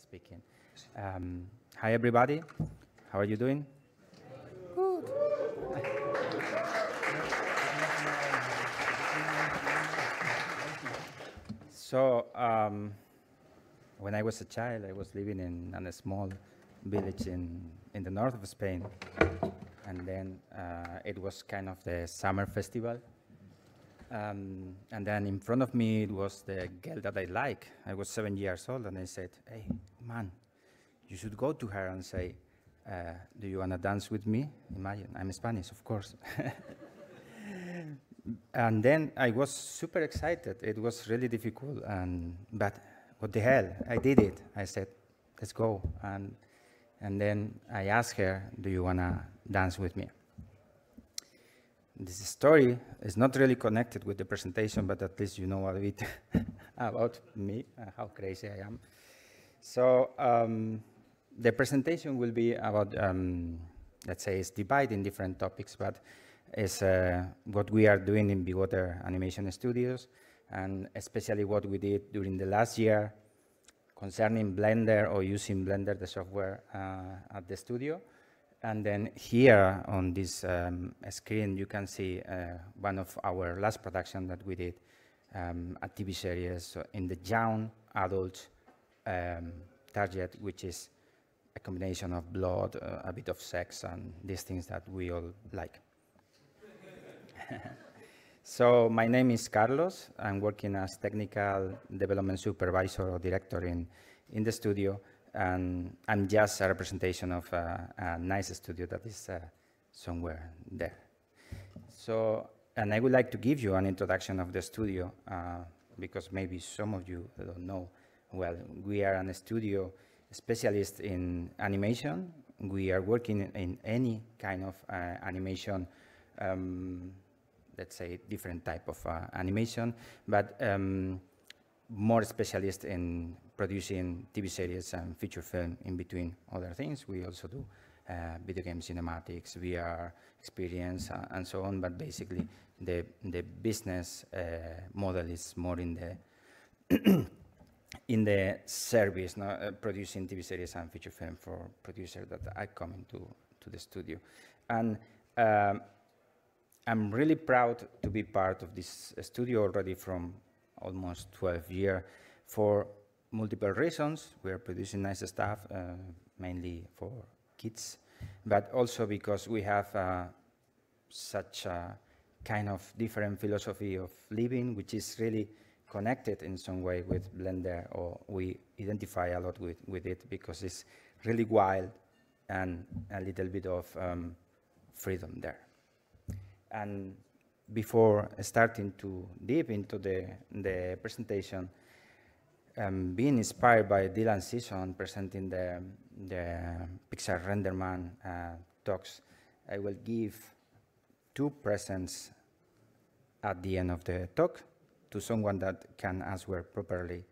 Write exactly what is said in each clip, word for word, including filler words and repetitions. speaking. Um, hi, everybody. How are you doing? Good. So, um, when I was a child, I was living in, in a small village in, in the north of Spain. And then uh, it was kind of the summer festival. Um, and then in front of me, it was the girl that I like. I was seven years old, and I said, hey, man, you should go to her and say, uh, do you want to dance with me? Imagine, I'm Spanish, of course. And then I was super excited. It was really difficult, and but what the hell, I did it. I said, let's go. And, and then I asked her, do you want to dance with me? This story is not really connected with the presentation, but at least you know a bit about me, and how crazy I am. So um, the presentation will be about, um, let's say, it's divided in different topics, but it's uh, what we are doing in Big Water Animation Studios, and especially what we did during the last year concerning Blender or using Blender, the software uh, at the studio. And then here on this um, screen, you can see uh, one of our last production that we did, um, a T V series in the young adult um, target, which is a combination of blood, uh, a bit of sex, and these things that we all like. So my name is Carlos. I'm working as technical development supervisor or director in, in the studio. And I'm just a representation of a, a nice studio that is uh, somewhere there. So, and I would like to give you an introduction of the studio, uh, because maybe some of you don't know. Well, we are a studio specialist in animation. We are working in any kind of uh, animation, um, let's say different type of uh, animation, but um, more specialist in producing T V series and feature film in between other things. We also do uh, video game cinematics, V R experience, uh, and so on. But basically, the, the business uh, model is more in the in the service, no? uh, producing T V series and feature film for producers that are coming to, to the studio. And um, I'm really proud to be part of this studio already from almost twelve years for multiple reasons. We are producing nice stuff, uh, mainly for kids, but also because we have uh, such a kind of different philosophy of living, which is really connected in some way with Blender, or we identify a lot with, with it because it's really wild and a little bit of um, freedom there. And before starting to deep into the, the presentation, Um, being inspired by Dylan Sisson presenting the, the Pixar Renderman uh, talks, I will give two presents at the end of the talk to someone that can answer properly.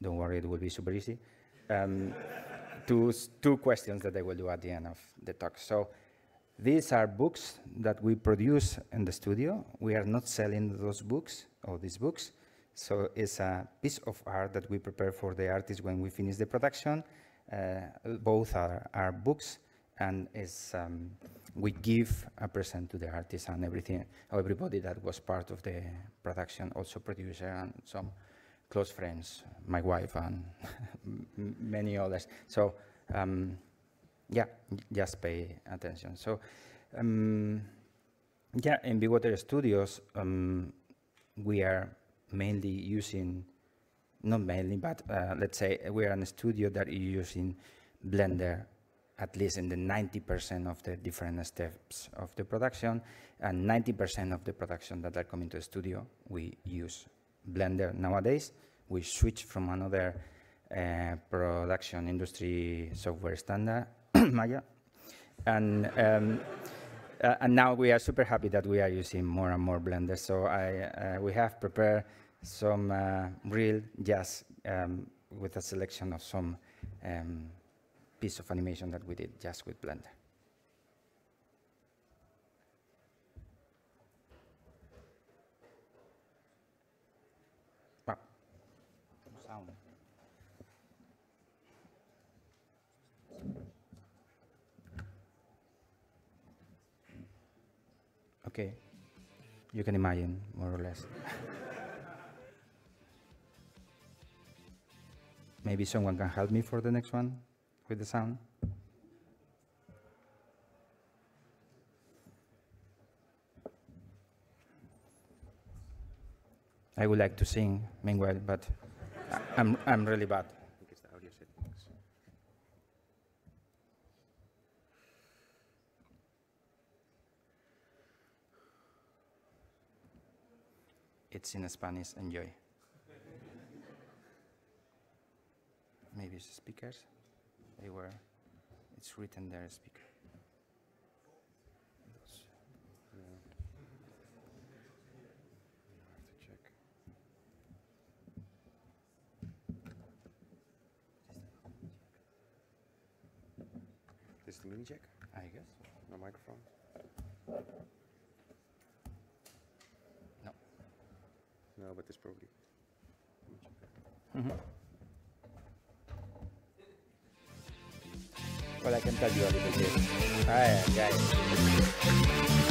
Don't worry, it will be super easy. Um, to two questions that I will do at the end of the talk. So these are books that we produce in the studio. We are not selling those books or these books. So it's a piece of art that we prepare for the artist when we finish the production. Uh, both are, are books, and it's, um, we give a present to the artist and everything, everybody that was part of the production, also producer and some close friends, my wife and many others. So um, yeah, just pay attention. So um, yeah, in Big Water Studios, um, we are mainly using, not mainly, but uh, let's say we are in a studio that is using Blender at least in the ninety percent of the different steps of the production, and ninety percent of the production that are coming to the studio, we use Blender nowadays. We switch from another uh, production industry software standard, Maya, and um, Uh, and now we are super happy that we are using more and more Blender. So I, uh, we have prepared some uh, real jazz um, with a selection of some um, piece of animation that we did just with Blender. Wow. Sound. okay, you can imagine, more or less. Maybe someone can help me for the next one with the sound. I would like to sing, meanwhile, but I'm, I'm really bad. I think it's the audio settings. It's in Spanish, enjoy. Maybe it's speakers. They were, it's written there, speaker. This is the mini jack? I guess. No microphone? No. No, but it's probably. Mm-hmm. Well, I can tell you a little bit. Hi, guys.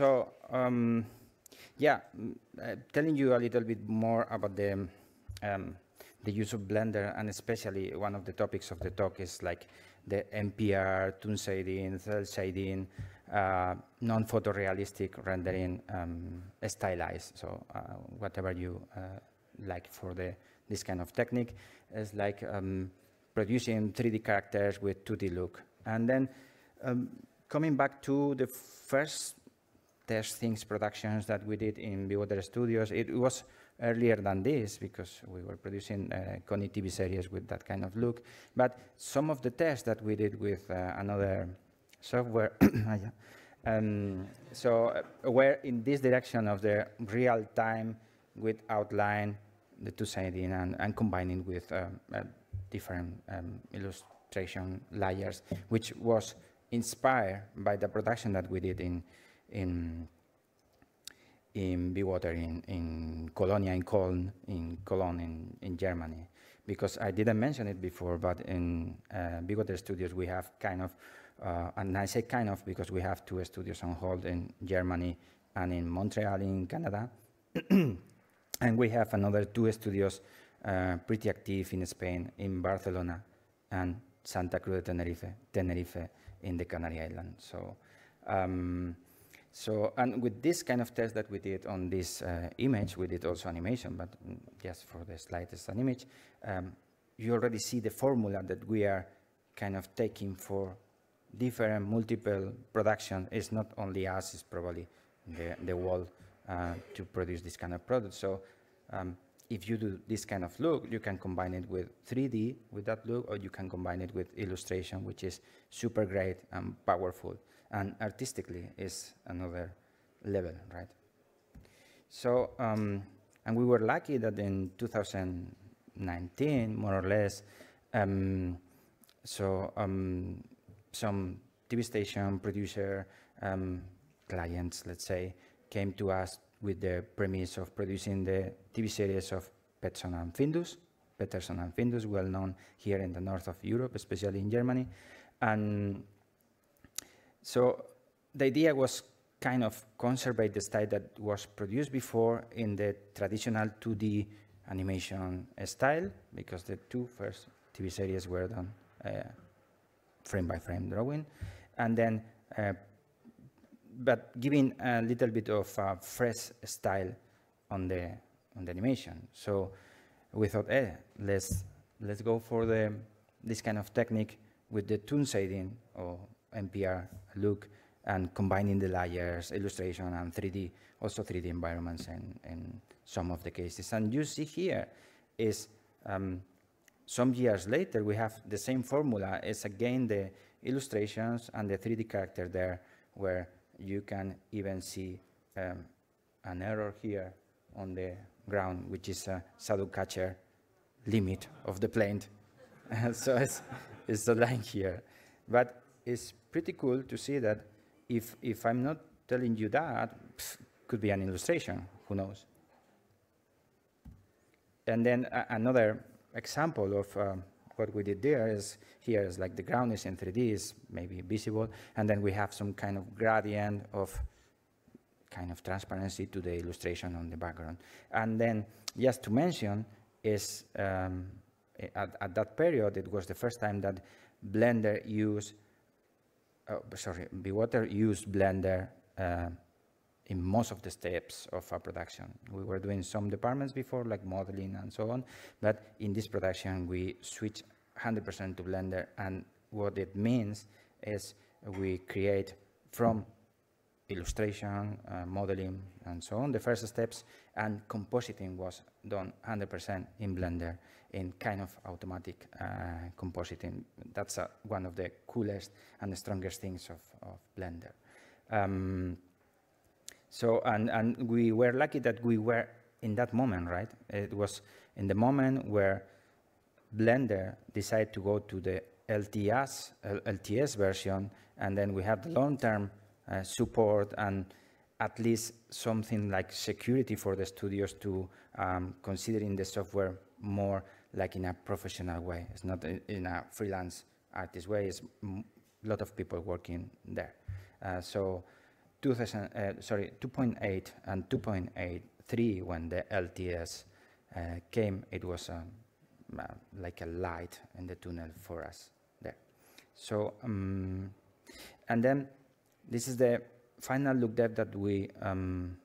So, um, yeah, uh, telling you a little bit more about the, um, the use of Blender, and especially one of the topics of the talk is like the M P R, toon shading, cell shading, uh, non-photorealistic rendering, um, stylized. So uh, whatever you uh, like for the, this kind of technique is like um, producing three D characters with two D look. And then um, coming back to the first things, productions that we did in Big Water Studios. It was earlier than this because we were producing uh, Connie T V series with that kind of look. But some of the tests that we did with uh, another software um, so uh, were in this direction of the real time with outline, the two shading, and, and combining with um, uh, different um, illustration layers, which was inspired by the production that we did in in in Big Water in, in Colonia, in Cologne, in Cologne in, in Germany. Because I didn't mention it before, but in uh, Big Water Studios we have kind of, uh, and I say kind of because we have two studios on hold in Germany and in Montreal in Canada. And we have another two studios uh, pretty active in Spain, in Barcelona and Santa Cruz de Tenerife, Tenerife in the Canary Islands. So, um, So, and with this kind of test that we did on this uh, image, we did also animation, but just for the slightest an image, um, you already see the formula that we are kind of taking for different multiple production. It's not only us, it's probably the, the world uh, to produce this kind of product. So um, if you do this kind of look, you can combine it with three D, with that look, or you can combine it with illustration, which is super great and powerful. And artistically is another level, right? So, um, and we were lucky that in two thousand nineteen, more or less, um, so um, some T V station producer um, clients, let's say, came to us with the premise of producing the T V series of Pettersson and Findus. Pettersson and Findus, well known here in the north of Europe, especially in Germany, and. So the idea was kind of conservate the style that was produced before in the traditional two D animation style, because the two first T V series were done uh, frame by frame drawing, and then, uh, but giving a little bit of a fresh style on the on the animation. So we thought, eh, let's let's go for the this kind of technique with the toon shading or M P R look and combining the layers, illustration, and three D, also three D environments in, in some of the cases. And you see here is um, some years later, we have the same formula. It's again the illustrations and the three D character there, where you can even see um, an error here on the ground, which is a shadow catcher limit of the plane. So it's, it's the line here. But it's pretty cool to see that if, if I'm not telling you that, pff, could be an illustration, who knows? And then uh, another example of um, what we did there is here is like the ground is in three D, is maybe visible, and then we have some kind of gradient of kind of transparency to the illustration on the background. And then just to mention is um, at, at that period, it was the first time that Blender used, oh, sorry, Big Water used Blender uh, in most of the steps of our production. We were doing some departments before, like modeling and so on, but in this production, we switched one hundred percent to Blender, and what it means is we create from illustration, uh, modeling, and so on, the first steps, and compositing was done one hundred percent in Blender, in kind of automatic uh, compositing. That's uh, one of the coolest and the strongest things of, of Blender. Um, so, and, and we were lucky that we were in that moment, right? It was in the moment where Blender decided to go to the L T S, L T S version, and then we had the long-term uh, support and at least something like security for the studios to um, considering the software more like in a professional way. It's not in a freelance artist way. It's a lot of people working there. Uh, so two thousand, uh, sorry, two point eight and two point eight three, when the L T S uh, came, it was um, uh, like a light in the tunnel for us there. So, um, and then this is the final look dev that we um,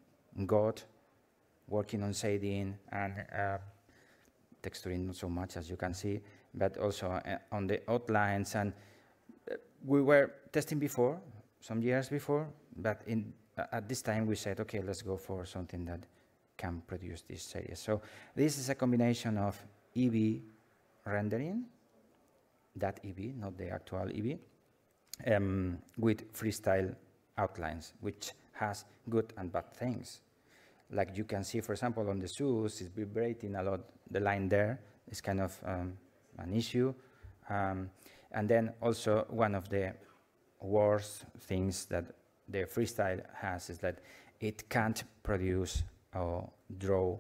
got working on shading and uh, texturing, not so much as you can see, but also uh, on the outlines. And uh, we were testing before, some years before, but in, uh, at this time we said, okay, let's go for something that can produce this series. So this is a combination of E V rendering, that E V, not the actual E V, um, with freestyle outlines, which has good and bad things. Like you can see, for example, on the shoes, it's vibrating a lot. The line there is kind of um, an issue. Um, and then also one of the worst things that the freestyle has is that it can't produce or draw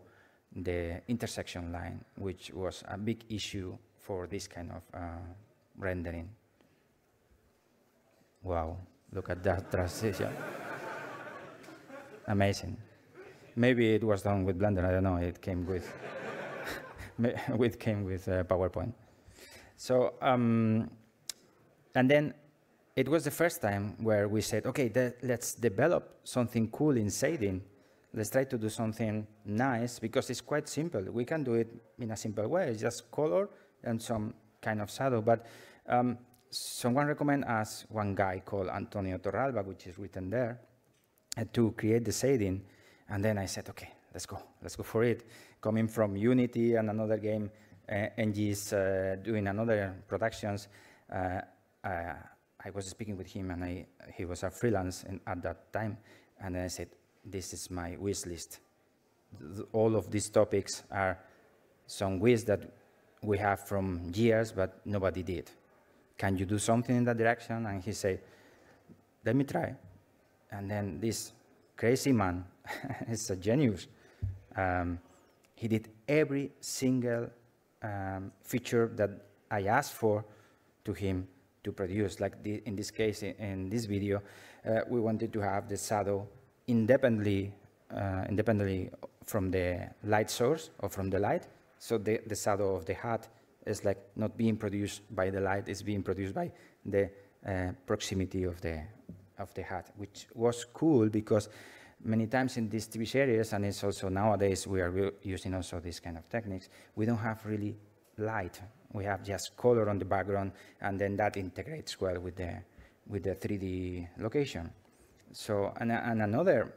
the intersection line, which was a big issue for this kind of uh, rendering. Wow, look at that transition. Amazing. Maybe it was done with Blender, I don't know, it came with, it came with uh, PowerPoint. So, um, and then it was the first time where we said, okay, th let's develop something cool in shading. Let's try to do something nice, because it's quite simple. We can do it in a simple way, it's just color and some kind of shadow. But um, someone recommended us one guy called Antonio Torralba, which is written there, uh, to create the shading. And then I said, okay, let's go, let's go for it. Coming from Unity and another game, uh, N Gs uh, doing another productions, uh, uh, I was speaking with him, and I, he was a freelance in, at that time. And I said, this is my wish list. Th all of these topics are some wishes that we have from years, but nobody did. Can you do something in that direction? And he said, let me try. And then this crazy man, he's a genius. Um, he did every single um, feature that I asked for to him to produce. Like the, in this case, in, in this video, uh, we wanted to have the shadow independently, uh, independently from the light source or from the light. So the, the shadow of the hat is like not being produced by the light; it's being produced by the uh, proximity of the of the hat, which was cool because many times in these T V series, and it's also nowadays, we are using also this kind of techniques, we don't have really light. We have just color on the background, and then that integrates well with the, with the three D location. So, and, and another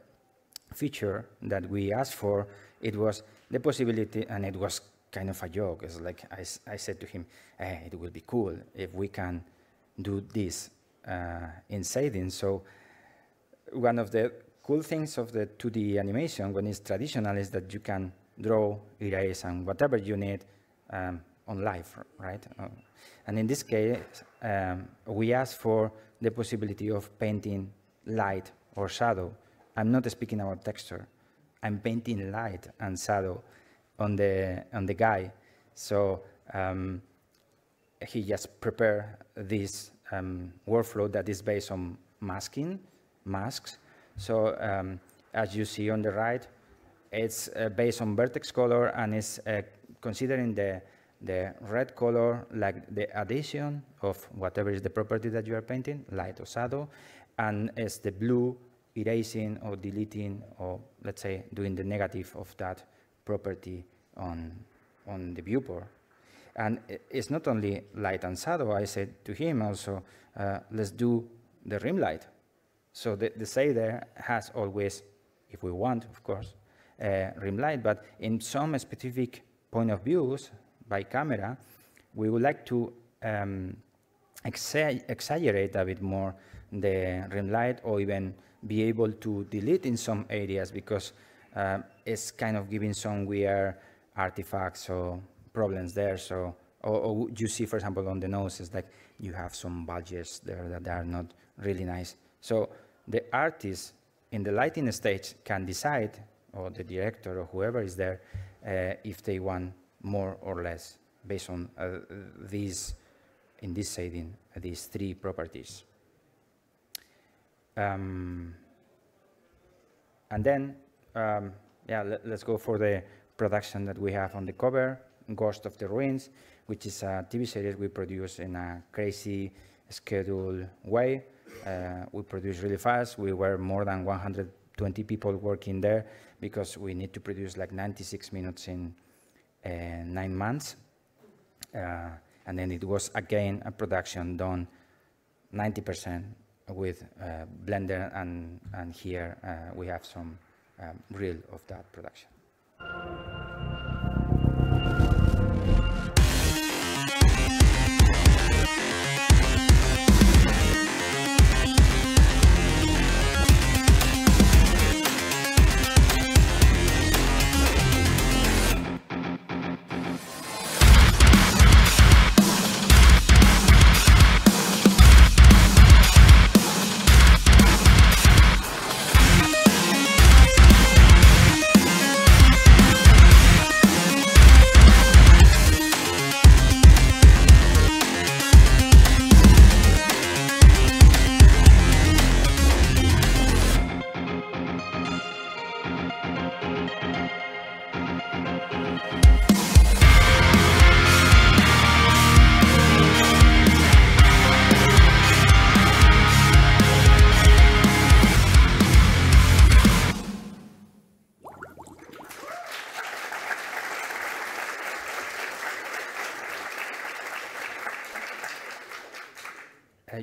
feature that we asked for, it was the possibility, and it was kind of a joke. It's like I, I said to him, eh, it would be cool if we can do this uh, in shading. So one of the cool things of the two D animation when it's traditional is that you can draw, erase, and whatever you need um, on live, right? And in this case, um, we asked for the possibility of painting light or shadow. I'm not speaking about texture. I'm painting light and shadow on the on the guy. So um, he just prepared this um, workflow that is based on masking, masks. So um, as you see on the right, it's uh, based on vertex color, and it's uh, considering the the red color like the addition of whatever is the property that you are painting, light or shadow, and it's the blue erasing or deleting, or let's say doing the negative of that property on on the viewport. And it's not only light and shadow. I said to him also, uh, let's do the rim light. So the, the shader has always, if we want, of course, uh, rim light, but in some specific point of views by camera, we would like to um, exa exaggerate a bit more the rim light, or even be able to delete in some areas, because uh, it's kind of giving some weird artifacts or problems there. So, or, or you see, for example, on the nose, it's like you have some bulges there that are not really nice. So the artist in the lighting stage can decide, or the director or whoever is there, uh, if they want more or less based on uh, these, in this shading, these three properties. Um, and then, um, yeah, let, let's go for the production that we have on the cover, Ghosts of Ruin, which is a T V series we produce in a crazy scheduled way. Uh, we produce really fast. We were more than one hundred twenty people working there, because we need to produce like ninety-six minutes in uh, nine months. Uh, and then it was, again, a production done ninety percent with uh, Blender, and, and here uh, we have some um, reel of that production.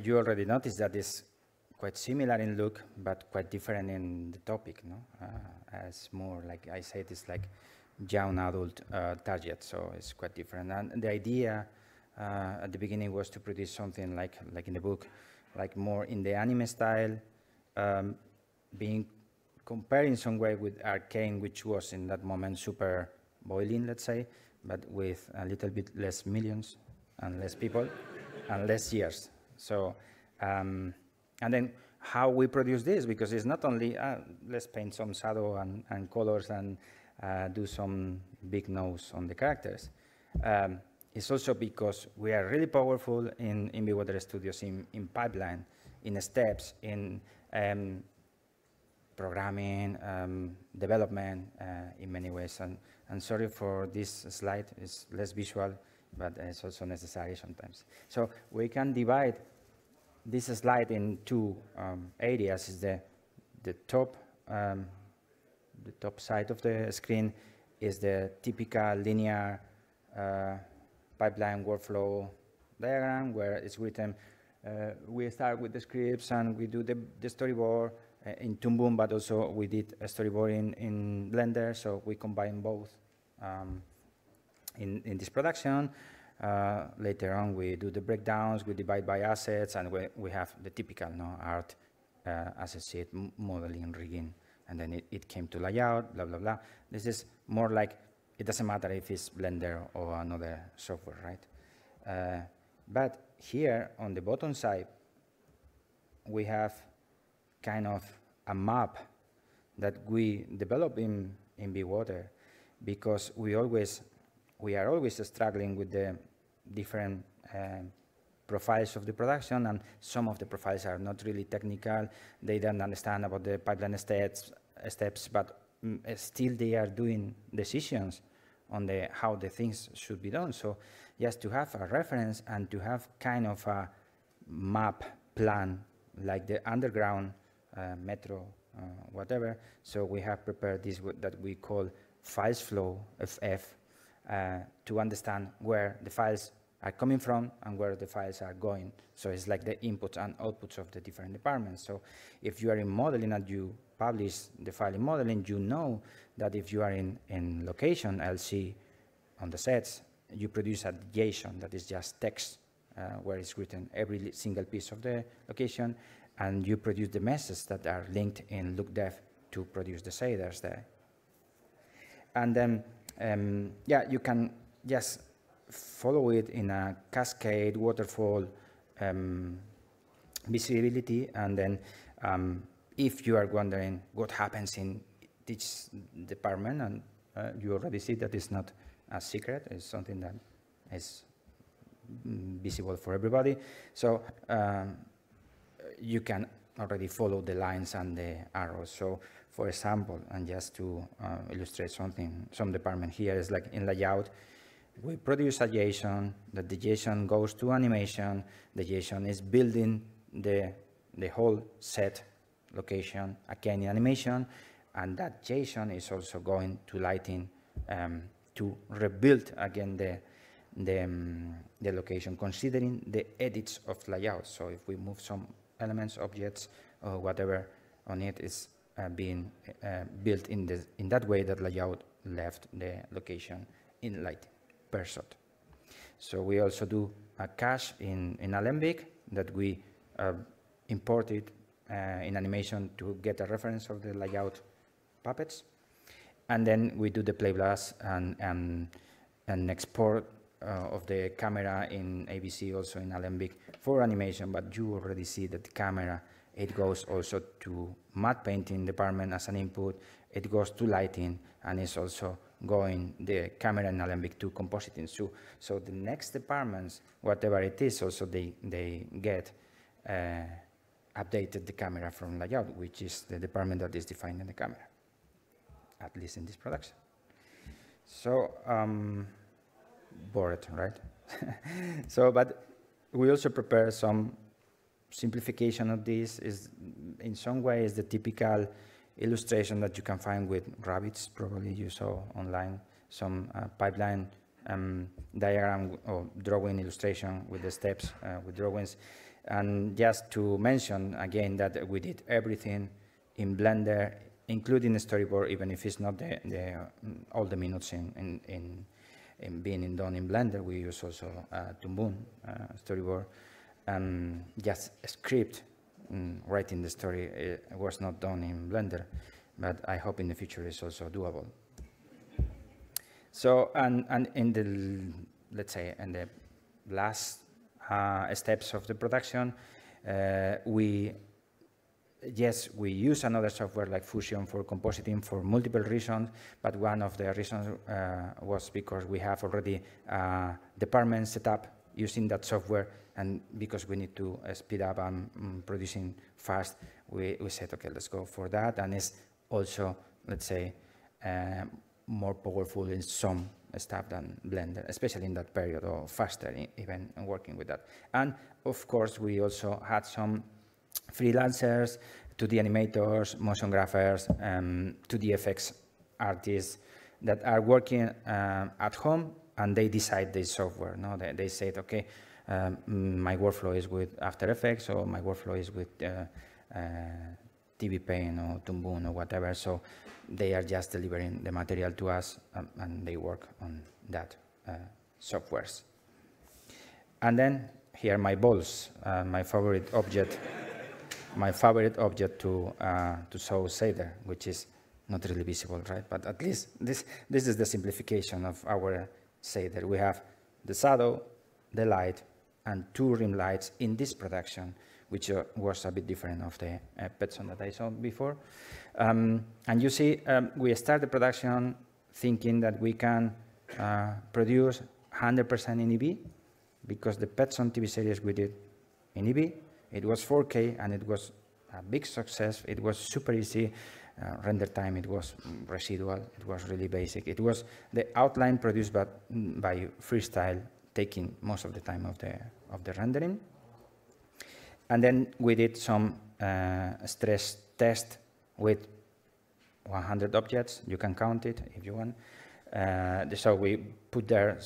You already noticed that it's quite similar in look, but quite different in the topic, no? Uh, as more, like I said, it's like young adult uh, target, so it's quite different. And the idea uh, at the beginning was to produce something like, like in the book, like more in the anime style, um, being compared in some way with Arcane, which was in that moment super boiling, let's say, but with a little bit less millions and less people and less years. So, um, and then how we produce this, because it's not only uh, let's paint some shadow and, and colors and uh, do some big nose on the characters. Um, it's also because we are really powerful in, in Big Water Studios, in, in pipeline, in steps, in um, programming, um, development uh, in many ways. And, and sorry for this slide, it's less visual, but it's also necessary sometimes. So we can divide this slide in two um, areas. Is the the top um, the top side of the screen is the typical linear uh, pipeline workflow diagram, where it's written. Uh, we start with the scripts and we do the, the storyboard, uh, in Toon Boom, but also we did a storyboarding in Blender, so we combine both um, in, in this production. Uh, later on, we do the breakdowns, we divide by assets, and we, we have the typical no, art uh, asset sheet, modeling, rigging, and then it, it came to layout, blah, blah, blah. This is more like, it doesn't matter if it's Blender or another software, right? Uh, but here on the bottom side, we have kind of a map that we develop in, in Big Water, because we always we are always struggling with the different uh, profiles of the production, and some of the profiles are not really technical. They don't understand about the pipeline steps, steps but mm, still they are doing decisions on the, how the things should be done. So just to have a reference and to have kind of a map plan, like the underground uh, metro, uh, whatever. So we have prepared this that we call files flow, F F, Uh, to understand where the files are coming from and where the files are going. So it's like the inputs and outputs of the different departments. So if you are in modeling and you publish the file in modeling, you know that if you are in, in location, L C, on the sets, you produce a JSON that is just text, uh, where it's written every single piece of the location, and you produce the meshes that are linked in lookDev to produce the shaders there. And then Um, yeah, you can just follow it in a cascade, waterfall, um, visibility, and then um, if you are wondering what happens in each department, and uh, you already see that it's not a secret, it's something that is visible for everybody. So um, you can already follow the lines and the arrows. So, for example, and just to uh, illustrate something, some department here is like in layout, we produce a JSON, that the JSON goes to animation, the JSON is building the, the whole set, location, Arcane animation, and that JSON is also going to lighting um, to rebuild again the, the, um, the location, considering the edits of layout. So if we move some elements, objects, or whatever on it is Uh, being uh, built in, the, in that way that layout left the location in light per shot. So we also do a cache in, in Alembic that we uh, imported uh, in animation to get a reference of the layout puppets. And then we do the play blast and, and, and export uh, of the camera in A B C, also in Alembic for animation, but you already see that the camera, it goes also to matte painting department as an input. It goes to lighting, and it's also going the camera in Alembic to compositing. So, so the next departments, whatever it is, also they, they get uh, updated the camera from layout, which is the department that is defined in the camera, at least in this production. So um, bored, right? So, but we also prepare some simplification of this. Is in some ways the typical illustration that you can find with rabbits. Probably you saw online some uh, pipeline um, diagram or drawing illustration with the steps, uh, with drawings. And just to mention again that we did everything in Blender, including the storyboard, even if it's not the, the, uh, all the minutes in, in, in, in being done in Blender. We use also uh, Toon Boom uh, storyboard. And just a script um, writing the story it was not done in Blender, but I hope in the future it's also doable. So, and, and in the, let's say, in the last uh, steps of the production, uh, we, yes, we use another software like Fusion for compositing for multiple reasons, but one of the reasons uh, was because we have already uh, department set up using that software, and because we need to uh, speed up and um, producing fast, we, we said, okay, let's go for that. And it's also, let's say, uh, more powerful in some stuff than Blender, especially in that period, or faster in, even working with that. And of course, we also had some freelancers, two D animators, motion graphers, um, two D F X artists that are working uh, at home, and they decide the software. No, they, they said, okay, um, my workflow is with After Effects, or my workflow is with uh, uh, TVPaint or Toon Boom or whatever. So they are just delivering the material to us, um, and they work on that uh, softwares. And then here are my balls, uh, my favorite object, my favorite object to uh, to show shader, which is not really visible, right? But at least this this is the simplification of our shader. We have the shadow, the light, and two rim lights in this production, which uh, was a bit different of the uh, Pettersson that I saw before. Um, and you see, um, we start the production thinking that we can uh, produce one hundred percent in E V, because the Pettersson T V series we did in E V, it was four K and it was a big success. It was super easy. Uh, render time, it was residual. It was really basic. It was the outline produced by, by Freestyle, taking most of the time of the, of the rendering. And then we did some uh, stress test with one hundred objects. You can count it if you want. Uh, so we put there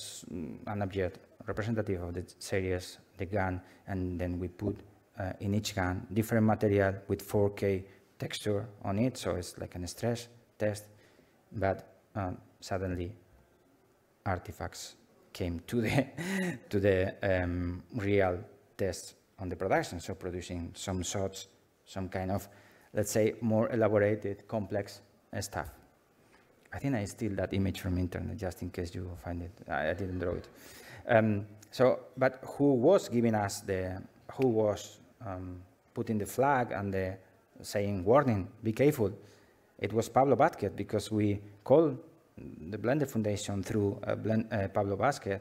an object representative of the series, the gun, and then we put uh, in each gun different material with four K texture on it. So it's like a stress test, but um, suddenly artifacts came to the to the um, real test on the production. So producing some shots, some kind of, let's say, more elaborated, complex uh, stuff. I think I steal that image from internet just in case you find it. I, I didn't draw it. Um, so, but who was giving us the, who was um, putting the flag and the saying warning, be careful? It was Pablo Vasquez, because we called the Blender Foundation through uh, Blend, uh, Pablo Vasquez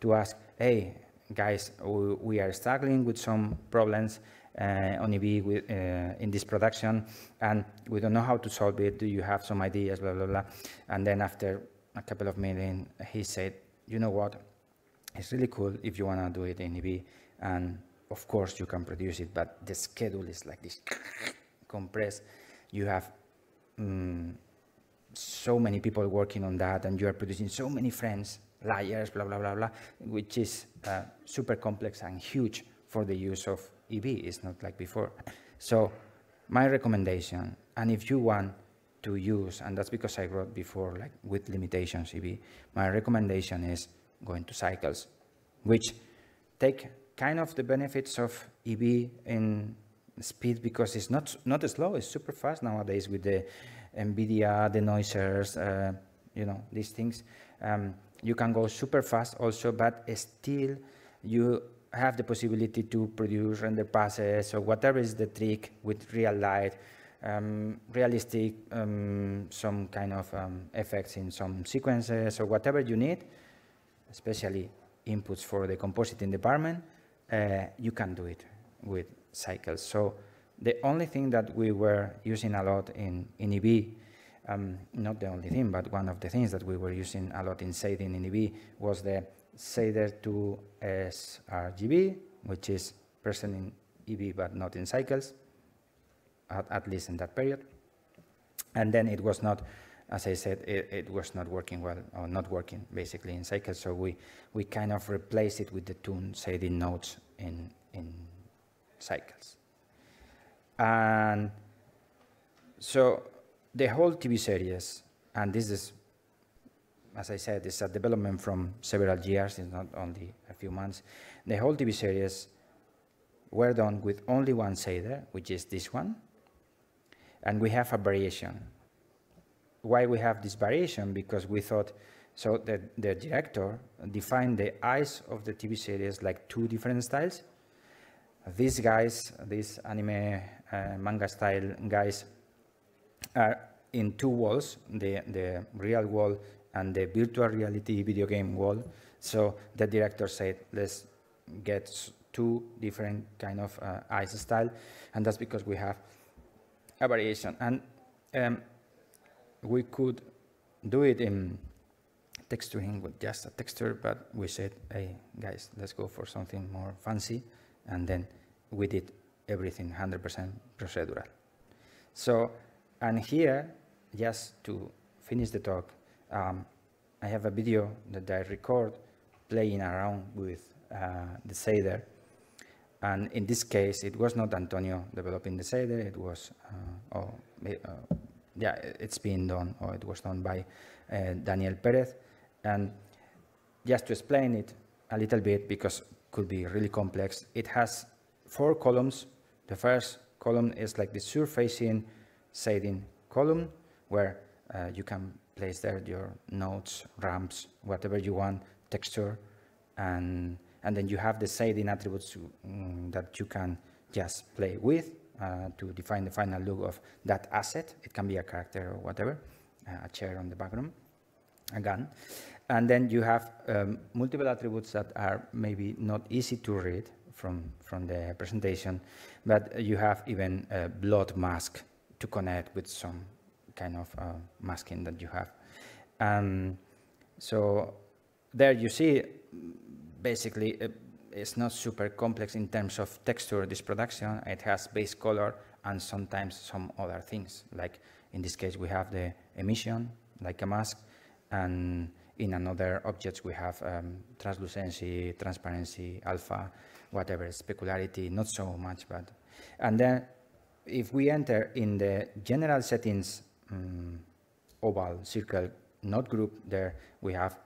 to ask, hey, guys, we, we are struggling with some problems uh, on E V with, uh, in this production, and we don't know how to solve it. Do you have some ideas, blah, blah, blah? And then after a couple of meetings, he said, you know what? It's really cool if you want to do it in E V, and of course you can produce it, but the schedule is like this. Compressed. You have um, so many people working on that, and you are producing so many frames, layers, blah, blah, blah, blah, which is uh, super complex and huge for the use of E V. It's not like before. So my recommendation, and if you want to use, and that's because I wrote before, like with limitations E V, my recommendation is going to Cycles, which take kind of the benefits of E V in speed, because it's not not slow. It's super fast nowadays with the Nvidia, the noisers, uh, you know, these things. Um, you can go super fast also, but still you have the possibility to produce render passes or whatever is the trick with real light, um, realistic, um, some kind of um, effects in some sequences or whatever you need, especially inputs for the compositing department. Uh, you can do it with Cycles. So the only thing that we were using a lot in, in E V, um, not the only thing, but one of the things that we were using a lot in shading in E V was the shader to sRGB, which is present in E V but not in Cycles, at, at least in that period. And then it was not, as I said, it, it was not working well, or not working basically in Cycles. So we, we kind of replaced it with the Toon shading nodes in, in Cycles. And so the whole T V series, and this is, as I said, it's a development from several years, it's not only a few months. The whole T V series were done with only one shader, which is this one, and we have a variation. Why we have this variation? Because we thought, so the, the director defined the eyes of the T V series like two different styles. These guys, these anime uh, manga style guys, are in two walls, the, the real wall and the virtual reality video game wall. So the director said, let's get two different kind of uh, eyes style, and that's because we have a variation. And um, we could do it in texturing with just a texture, but we said, hey guys, let's go for something more fancy. And then we did everything one hundred percent procedural. So, and here, just to finish the talk, um, I have a video that I record playing around with uh, the shader. And in this case, it was not Antonio developing the shader. It was, uh, oh, uh, yeah, it's being done, or it was done by uh, Daniel Perez. And just to explain it a little bit, because it could be really complex, it has four columns. The first column is like the surfacing shading column, where uh, you can place there your nodes, ramps, whatever you want, texture, and and then you have the shading attributes to, um, that you can just play with uh, to define the final look of that asset. It can be a character or whatever, uh, a chair on the background, a gun. And then you have um, multiple attributes that are maybe not easy to read from, from the presentation, but you have even a blood mask to connect with some kind of uh, masking that you have. Um, so there you see, basically, uh, it's not super complex in terms of texture, this production. It has base color and sometimes some other things. Like in this case, we have the emission, like a mask, and in another objects, we have um, translucency, transparency, alpha, whatever, specularity, not so much, but. And then if we enter in the general settings, um, oval, circle, node group, there we have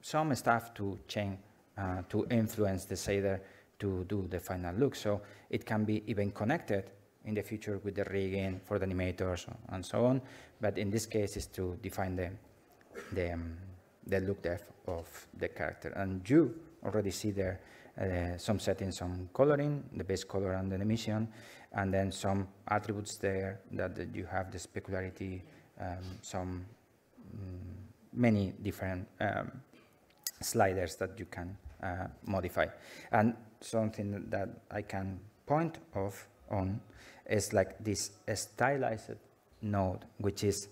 some stuff to change, uh, to influence the shader to do the final look. So it can be even connected in the future with the rigging for the animators and so on. But in this case, is to define the, the, um, the look depth of the character. And you already see there uh, some settings on coloring, the base color and the emission, and then some attributes there that, that you have the specularity, um, some um, many different um, sliders that you can uh, modify. And something that I can point off on is like this stylized node, which is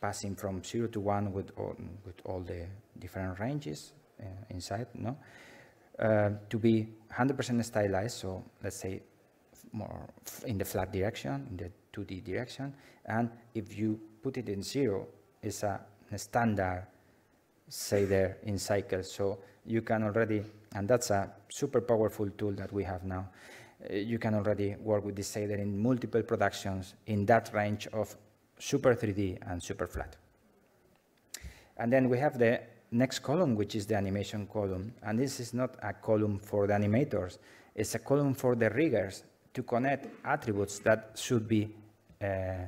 passing from zero to one with all, with all the different ranges uh, inside, no? Uh, to be one hundred percent stylized, so let's say more in the flat direction, in the two D direction. And if you put it in zero, it's a, a standard shader in Cycles. So you can already, and that's a super powerful tool that we have now, uh, you can already work with this shader in multiple productions in that range of super three D and super flat. And then we have the next column, which is the animation column. And this is not a column for the animators. It's a column for the riggers to connect attributes that should be uh,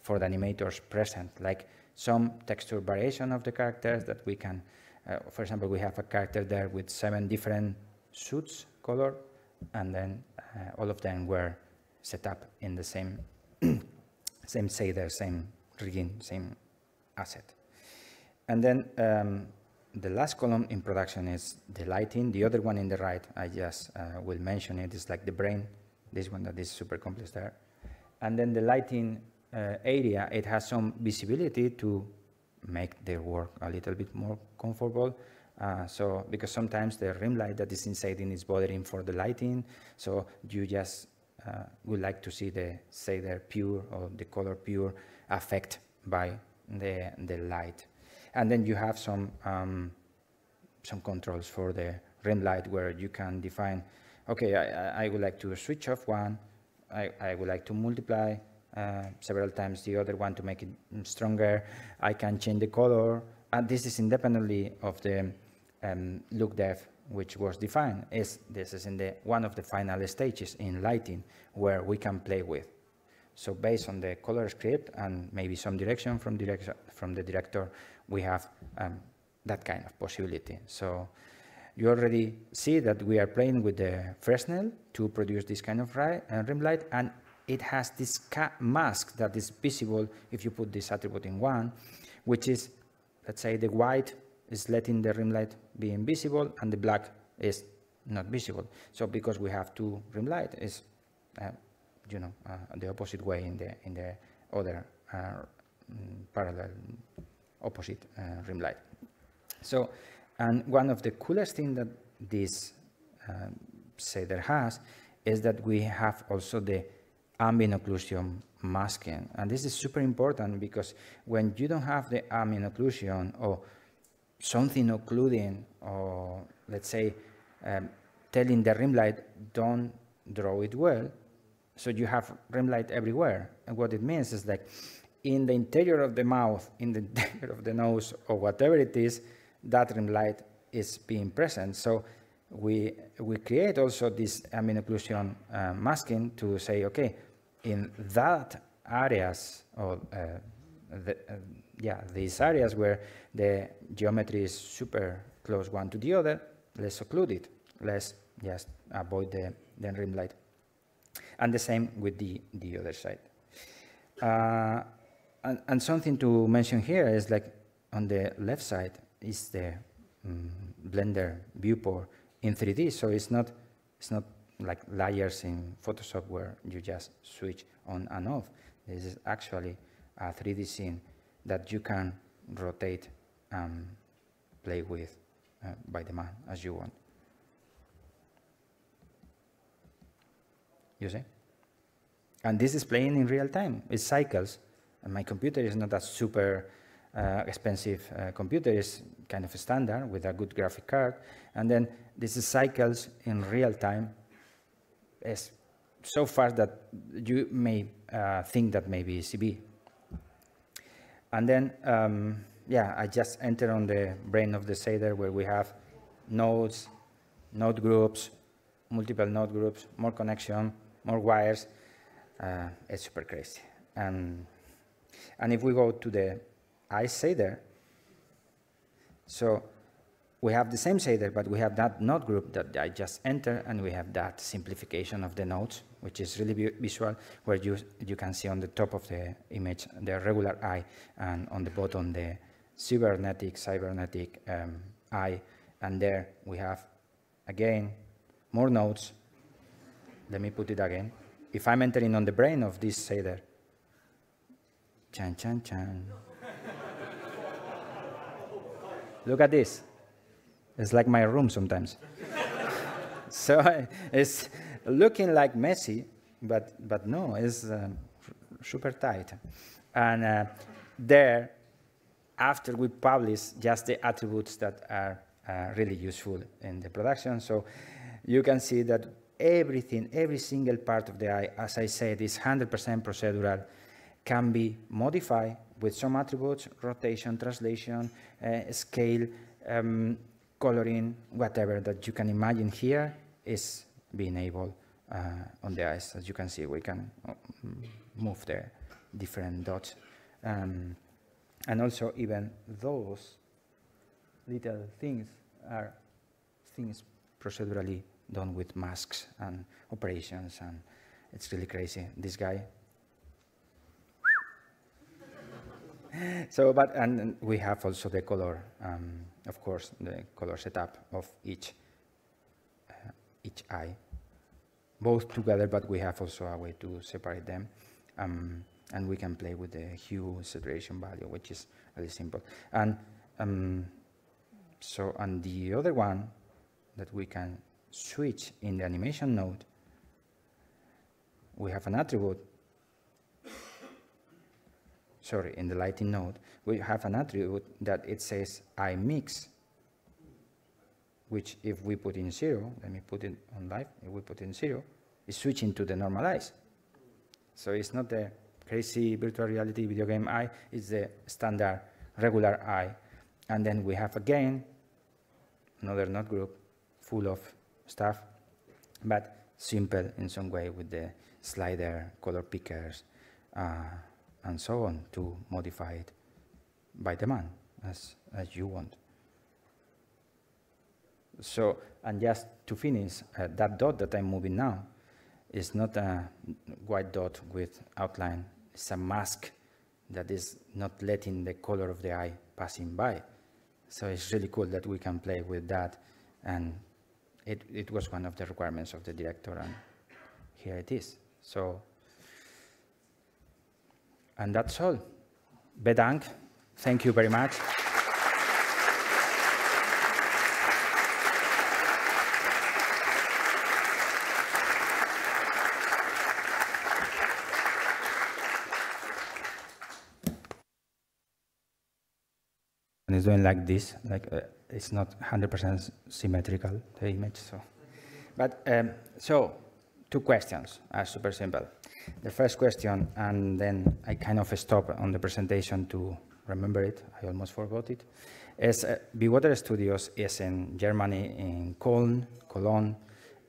for the animators present, like some texture variation of the characters that we can, uh, for example, we have a character there with seven different suits color, and then uh, all of them were set up in the same same shader, same rigging, same asset. And then um, the last column in production is the lighting. The other one in the right, I just uh, will mention it, is like the brain, this one that is super complex there. And then the lighting uh, area, it has some visibility to make their work a little bit more comfortable. Uh, so, because sometimes the rim light that is inside in is bothering for the lighting, so you just Uh, would like to see the shader pure or the color pure affect by the, the light. And then you have some, um, some controls for the rim light where you can define, okay, I, I would like to switch off one, I, I would like to multiply uh, several times the other one to make it stronger, I can change the color, and this is independently of the um, look depth which was defined. Is this is in the one of the final stages in lighting where we can play with. So based on the color script and maybe some direction from direction from the director, we have um, that kind of possibility. So you already see that we are playing with the Fresnel to produce this kind of rim light, and it has this mask that is visible if you put this attribute in one, which is, let's say, the white is letting the rim light be invisible and the black is not visible. So because we have two rim light, is uh, you know uh, the opposite way in the in the other uh, parallel opposite uh, rim light. So, and one of the coolest things that this uh, shader has is that we have also the ambient occlusion masking, and this is super important because when you don't have the ambient occlusion or something occluding, or let's say um, telling the rim light, don't draw it well. So you have rim light everywhere. And what it means is like in the interior of the mouth, in the interior of the nose, or whatever it is, that rim light is being present. So we, we create also this I mean, occlusion uh, masking to say, okay, in that areas, or uh, the, uh, yeah, these areas where the geometry is super close one to the other, let's occlude it. Let's just avoid the, the rim light. And the same with the, the other side. Uh, and, and something to mention here is like on the left side is the um, Blender viewport in three D. So it's not, it's not like layers in Photoshop where you just switch on and off. This is actually a three D scene that you can rotate and play with uh, by the man as you want. You see? And this is playing in real time. It's Cycles. And my computer is not a super uh, expensive uh, computer. It's kind of a standard with a good graphic card. And then this is Cycles in real time. It's so fast that you may uh, think that maybe C B. And then, um, yeah, I just entered on the brain of the shader where we have nodes, node groups, multiple node groups, more connection, more wires. Uh, it's super crazy. And, and if we go to the eye shader, so we have the same shader, but we have that node group that I just entered, and we have that simplification of the nodes, which is really visual, where you, you can see on the top of the image the regular eye, and on the bottom the cybernetic, cybernetic um, eye. And there we have, again, more nodes. Let me put it again. If I'm entering on the brain of this shader, chan, chan, chan. Look at this. It's like my room sometimes. So it's looking like messy, but, but no, it's uh, super tight. And uh, there, after we publish just the attributes that are uh, really useful in the production, so you can see that everything, every single part of the eye, as I said, is one hundred percent procedural, can be modified with some attributes, rotation, translation, uh, scale, um, coloring, whatever that you can imagine here is being able uh, on the eyes. As you can see, we can move the different dots. Um, and also even those little things are things procedurally done with masks and operations, and it's really crazy. This guy. So, but and we have also the color, um, of course, the color setup of each uh, each eye, both together. But we have also a way to separate them, um, and we can play with the hue, saturation value, which is really simple. And um, so, and the other one that we can switch in the animation node, we have an attribute. Sorry, in the lighting node, we have an attribute that it says I mix, which if we put in zero, let me put it on live, if we put in zero, it's switching to the normal eyes. So it's not the crazy virtual reality video game eye, it's the standard regular eye. And then we have again another node group full of stuff, but simple in some way with the slider, color pickers, uh, and so on, to modify it by demand as, as you want. So, and just to finish, uh, that dot that I'm moving now is not a white dot with outline, it's a mask that is not letting the color of the eye passing by. So it's really cool that we can play with that, and It, it was one of the requirements of the director, and here it is. So, and that's all. Bedankt. Thank you very much. And it's doing like this, like. Uh, It's not one hundred percent symmetrical, the image, so But um, so two questions are super simple. The first question, and then I kind of stop on the presentation to remember it. I almost forgot it. Is uh, Big Water Studios is in Germany, in Cologne, Cologne,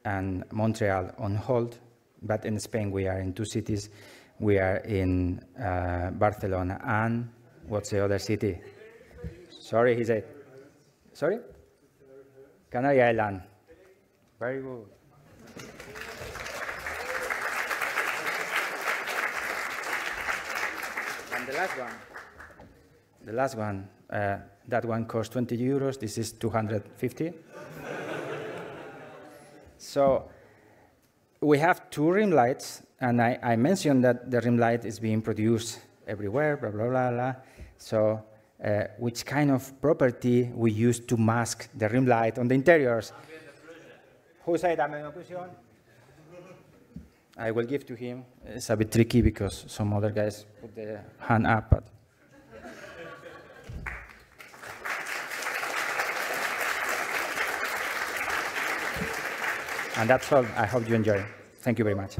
and Montreal on hold. But in Spain, we are in two cities. We are in uh, Barcelona and what's the other city? Sorry, he said. Sorry? Canary Island. Very good. And the last one. The last one. Uh, that one costs twenty euros. This is two hundred fifty. So we have two rim lights, and I, I mentioned that the rim light is being produced everywhere, blah, blah, blah, blah. So uh, which kind of property we use to mask the rim light on the interiors? Who said I'm in occlusion? I will give to him. It's a bit tricky because some other guys put their hand up. But and that's all. I hope you enjoy. Thank you very much.